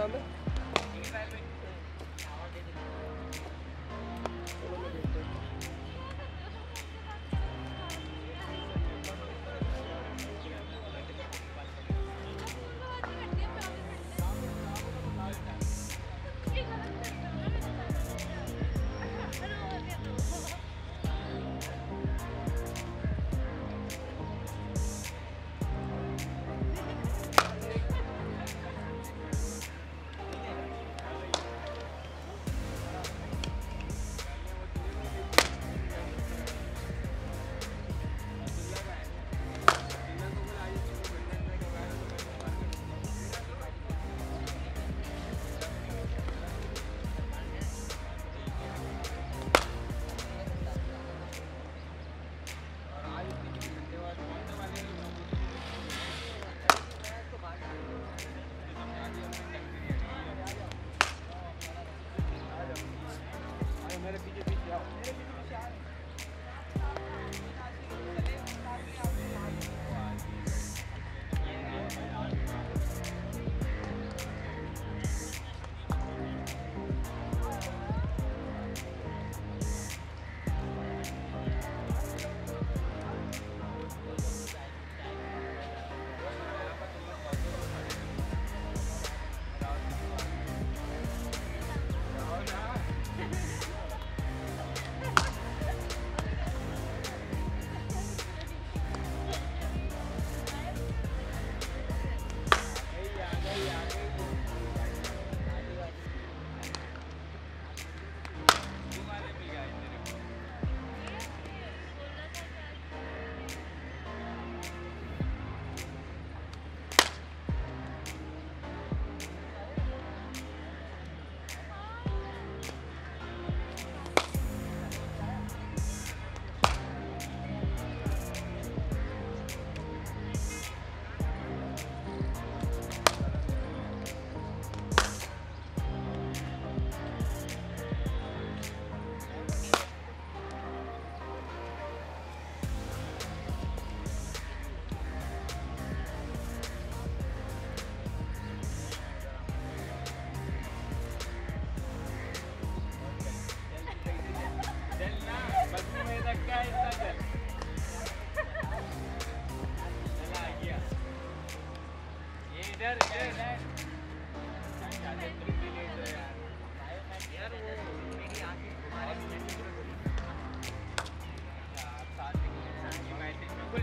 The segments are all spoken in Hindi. naam hai?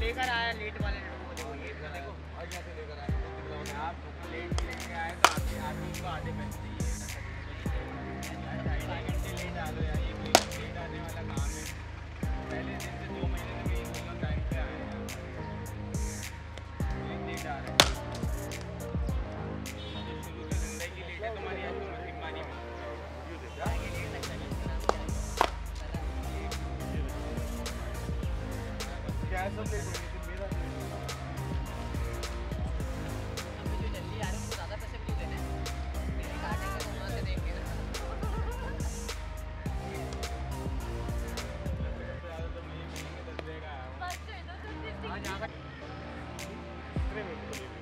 लेकर आया लेट वाले को देखो और यहाँ से लेकर आया आप लेट लेके आए तो आपके आदमी को आधे पैसे चाहिए 2.5 घंटे लेट आ लो यार ये लेट आने वाला काम है पहले दिन से 2 महीने में एक किलो टाइम पे आए यार लेट आ रहा है शुरू से जिंदगी लेट है तुम्हारी आज को मशीन मानी में क्यों देखा लेट लगता है क्या सब ले लेंगे मेरा हमें जो जल्दी आ रहे हैं उनको ज़्यादा पैसे भी देने हैं मेरे कार्ड है तो वहाँ से देंगे ना ज़्यादा तो मैं ये मिलेंगे 10 देगा आज आकर 3 मिनट